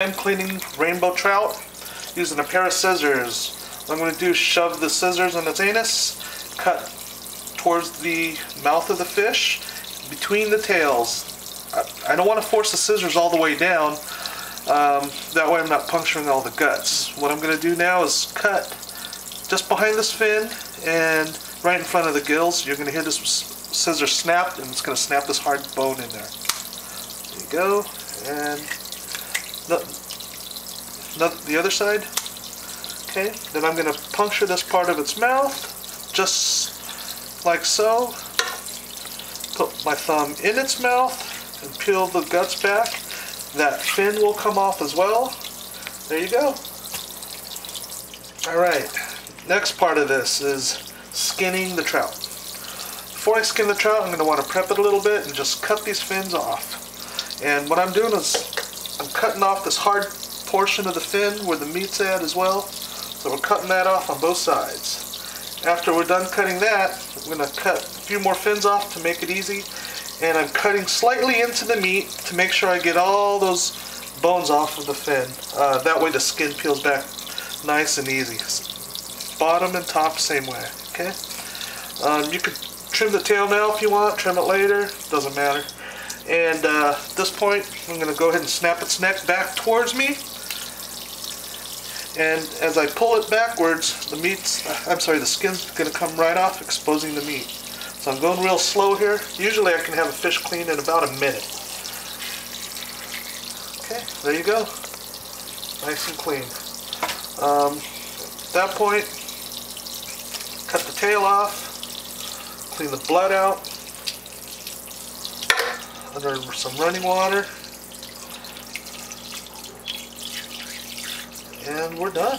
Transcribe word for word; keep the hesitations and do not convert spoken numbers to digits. I'm cleaning rainbow trout using a pair of scissors. What I'm going to do is shove the scissors in its anus, cut towards the mouth of the fish, between the tails. I, I don't want to force the scissors all the way down, um, that way I'm not puncturing all the guts. What I'm going to do now is cut just behind this fin and right in front of the gills. You're going to hear this scissor snap, and it's going to snap this hard bone in there. There you go. And The, the other side. Okay, then I'm going to puncture this part of its mouth, just like so. Put my thumb in its mouth and peel the guts back. That fin will come off as well. There you go. Alright, next part of this is skinning the trout. Before I skin the trout, I'm going to want to prep it a little bit and just cut these fins off. And what I'm doing is I'm cutting off this hard portion of the fin where the meat's at as well. So we're cutting that off on both sides. After we're done cutting that, I'm going to cut a few more fins off to make it easy. And I'm cutting slightly into the meat to make sure I get all those bones off of the fin. Uh, that way the skin peels back nice and easy. Bottom and top same way. Okay. Um, you could trim the tail now if you want, trim it later, doesn't matter. And uh, at this point, I'm going to go ahead and snap its neck back towards me. And as I pull it backwards, the meat's, I'm sorry, the skin's going to come right off, exposing the meat. So I'm going real slow here. Usually I can have a fish clean in about a minute. Okay, there you go. Nice and clean. Um, at that point, cut the tail off, clean the blood out. Under some running water, and we're done.